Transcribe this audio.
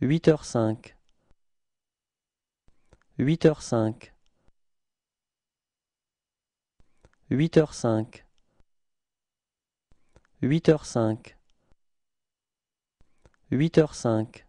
8h05 8h05 8h05 8h05 8h05